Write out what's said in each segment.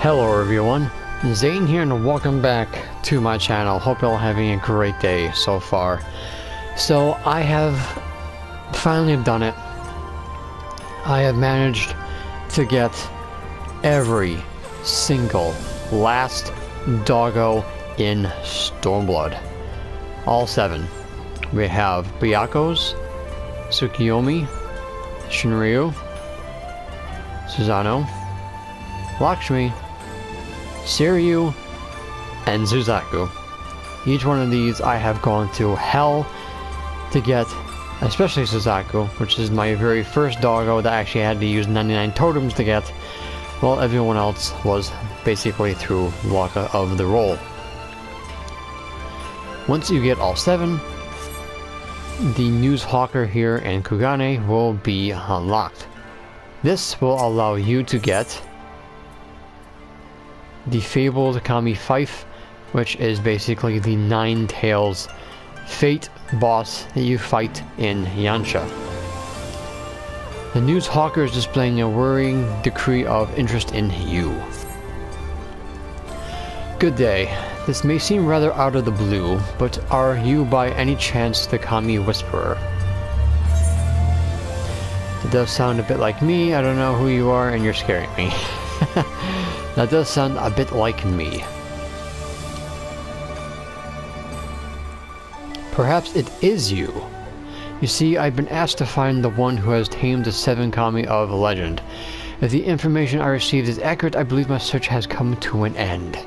Hello everyone, Zane here and welcome back to my channel. Hope you're all having a great day so far. So I have finally done it. I have managed to get every single last doggo in Stormblood. All seven. We have Byakos, Tsukiyomi, Shinryu, Suzano, Lakshmi, Seiryu, and Suzaku. Each one of these I have gone to hell to get, especially Suzaku, which is my very first doggo that I actually had to use 99 totems to get, while everyone else was basically through luck of the roll. Once you get all seven, the news hawker here and Kugane will be unlocked. This will allow you to get the fabled Kamuy Fife, which is basically the Nine Tails fate boss that you fight in Yansha. The news hawker is displaying a worrying decree of interest in you. Good day. This may seem rather out of the blue, but are you by any chance the Kamuy Whisperer? That does sound a bit like me. I don't know who you are and you're scaring me. That does sound a bit like me. Perhaps it is you. You see, I've been asked to find the one who has tamed the seven Kamuy of legend. If the information I received is accurate, I believe my search has come to an end.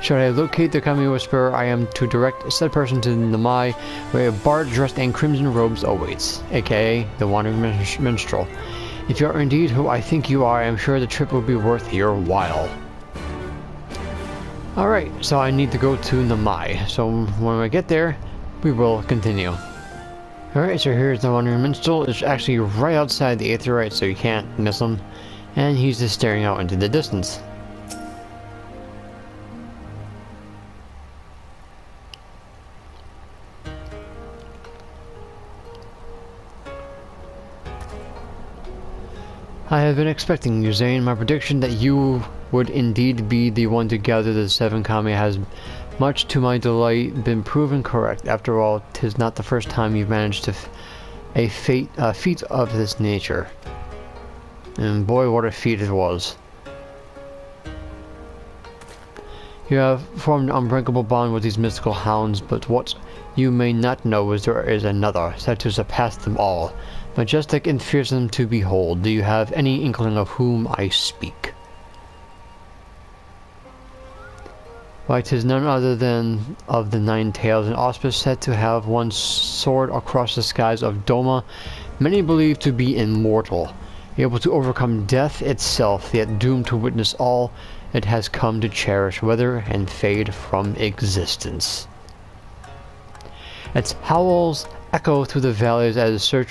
Should I locate the Kamuy Whisperer, I am to direct said person to the Namai, where a bard dressed in crimson robes awaits, aka the Wandering Minstrel. If you are indeed who I think you are, I am sure the trip will be worth your while. Alright, so I need to go to Namai. So when I get there, we will continue. Alright, so here's the Wandering Minstrel. It's actually right outside the Aetherite, so you can't miss him. And he's just staring out into the distance. I have been expecting you, Zane. My prediction that you would indeed be the one to gather the seven Kamuy has, much to my delight, been proven correct. After all, 'tis not the first time you've managed a feat of this nature. And boy, what a feat it was. You have formed an unbreakable bond with these mystical hounds, but what you may not know is there is another, said to surpass them all. Majestic and fearsome to behold. Do you have any inkling of whom I speak? Why, 'tis none other than of the Nine Tails, an auspice said to have once soared across the skies of Doma, many believed to be immortal, able to overcome death itself, yet doomed to witness all it has come to cherish, wither and fade from existence. Its howls echo through the valleys as a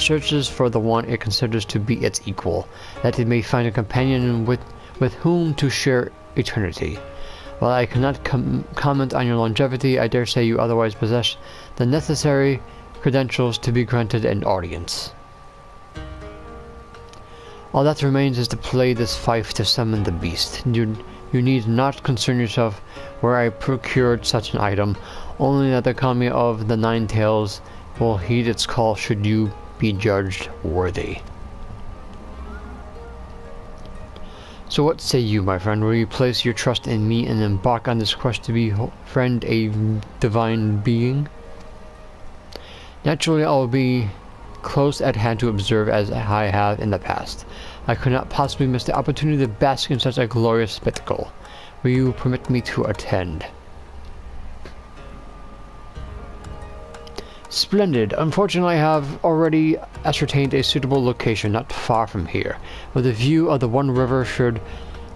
searches for the one it considers to be its equal, that it may find a companion with whom to share eternity. While I cannot comment on your longevity, I dare say you otherwise possess the necessary credentials to be granted an audience. All that remains is to play this fife to summon the beast. You need not concern yourself where I procured such an item, only that the Kamuy of the Nine Tails will heed its call should you be judged worthy. So what say you, my friend? Will you place your trust in me and embark on this quest to befriend a divine being? Naturally, I will be close at hand to observe as I have in the past. I could not possibly miss the opportunity to bask in such a glorious spectacle. Will you permit me to attend? Splendid. Unfortunately, I have already ascertained a suitable location not far from here, but the view of the One River should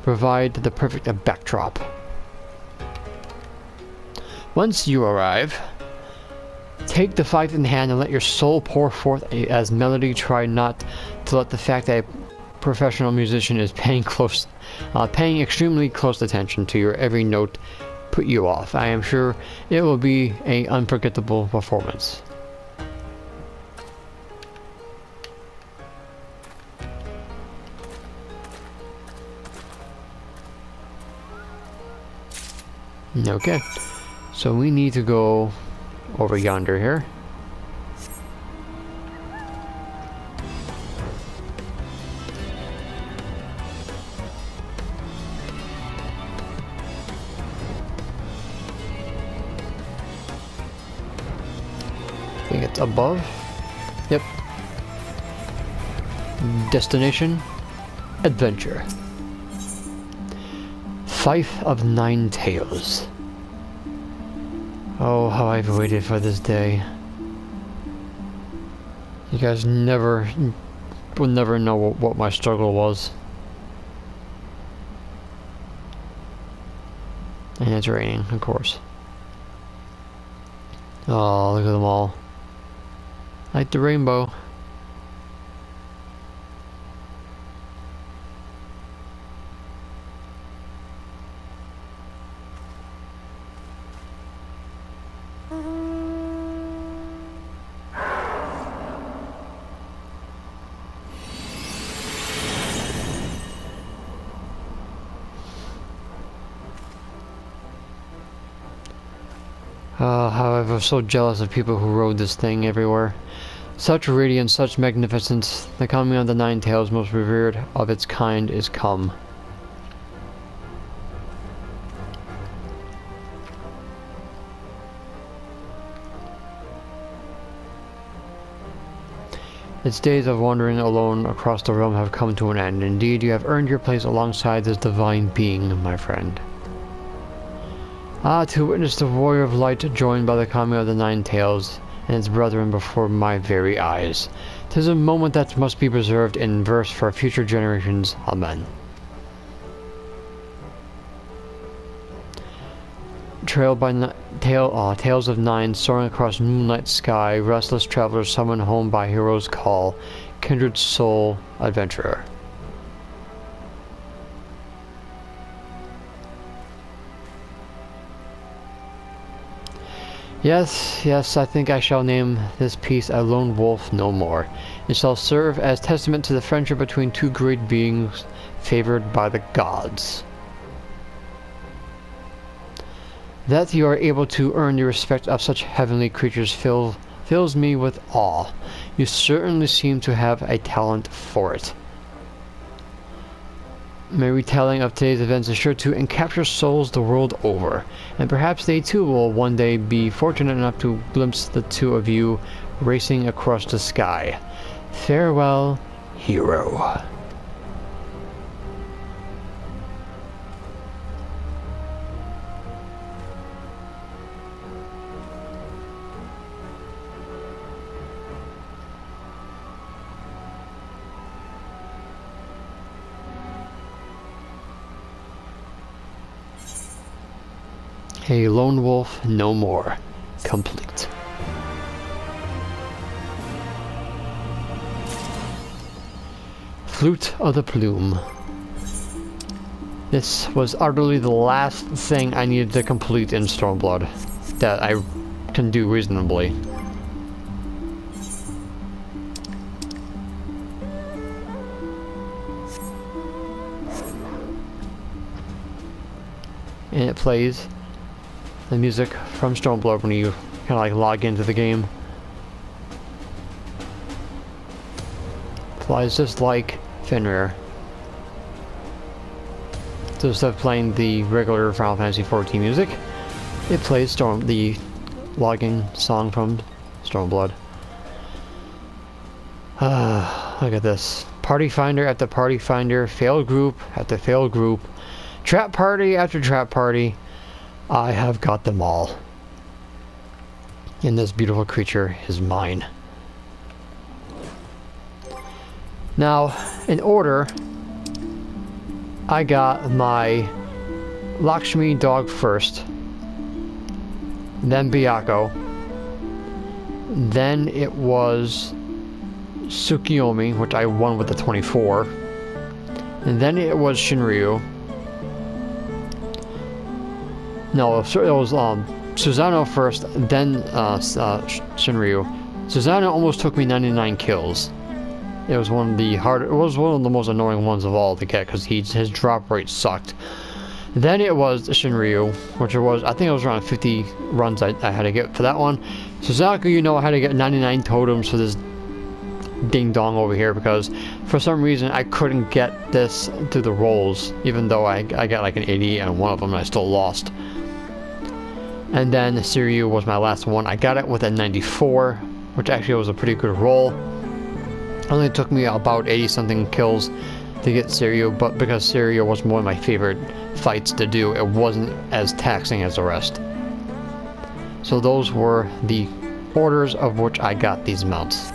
provide the perfect backdrop. Once you arrive, take the fife in hand and let your soul pour forth as melody. Try not to let the fact that a professional musician is paying extremely close attention to your every note put you off. I am sure it will be an unforgettable performance. Okay, so we need to go over yonder here. I think it's above. Yep. Destination, adventure. Fife of Nine Tails. Oh, how I've waited for this day. You guys will never know what my struggle was. And it's raining, of course. Oh, look at them all. Like the rainbow. However, I'm so jealous of people who rode this thing everywhere. Such radiance, such magnificence. The Kamuy of the Nine Tails, most revered of its kind, is come. Its days of wandering alone across the realm have come to an end. Indeed, you have earned your place alongside this divine being, my friend. Ah, to witness the warrior of light joined by the Kamuy of the Nine Tails and its brethren before my very eyes. 'Tis a moment that must be preserved in verse for future generations. Amen. Trailed by tales of nine, soaring across moonlight sky, restless travelers summoned home by hero's call, kindred soul adventurer. Yes, yes, I think I shall name this piece A Lone Wolf No More. It shall serve as testament to the friendship between two great beings favored by the gods. That you are able to earn the respect of such heavenly creatures fills me with awe. You certainly seem to have a talent for it. My retelling of today's events is sure to capture souls the world over, and perhaps they too will one day be fortunate enough to glimpse the two of you racing across the sky. Farewell, hero. A Lone Wolf No More, complete. Flute of the Plume. This was utterly the last thing I needed to complete in Stormblood that I can do reasonably. And it plays the music from Stormblood when you kind of like log into the game. Flies just like Fenrir. So instead of playing the regular Final Fantasy 14 music, it plays the logging song from Stormblood. Look at this. Party finder after party finder, failed group after failed group, trap party after trap party. I have got them all. And this beautiful creature is mine. Now, in order, I got my Lakshmi dog first, then Byakos, then it was Tsukiyomi, which I won with the 24, and then it was Shinryu. No, it was Suzano first, then Shinryu. Suzano almost took me 99 kills. It was one of the most annoying ones of all to get because his drop rate sucked. Then it was Shinryu, which it was, I think it was around 50 runs I had to get for that one. Suzaku, you know, I had to get 99 totems for this ding dong over here, because for some reason I couldn't get this through the rolls, even though I got like an 80 on one of them and I still lost. And then Seiryu was my last one. I got it with a 94, which actually was a pretty good roll. Only took me about 80 something kills to get Seiryu, but because Seiryu was one of my favorite fights to do, it wasn't as taxing as the rest. So those were the orders of which I got these mounts.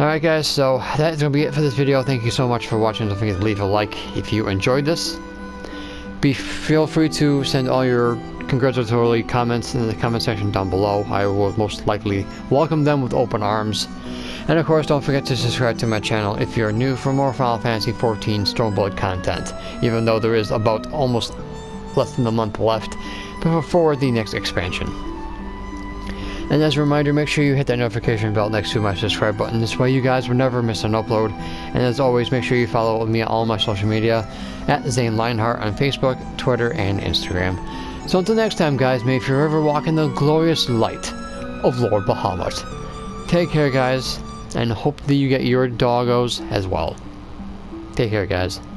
Alright guys, so that's going to be it for this video. Thank you so much for watching. Don't forget to leave a like if you enjoyed this. Feel free to send all your congratulatory comments in the comment section down below. I will most likely welcome them with open arms. And of course, don't forget to subscribe to my channel if you're new for more Final Fantasy 14 Stormblood content, even though there is about almost less than a month left before the next expansion. And as a reminder, make sure you hit that notification bell next to my subscribe button. This way you guys will never miss an upload. And as always, make sure you follow me on all my social media at Zane Lionhart on Facebook, Twitter, and Instagram. So until next time guys, may you forever walk in the glorious light of Lord Bahamut. Take care guys, and hope that you get your doggos as well. Take care guys.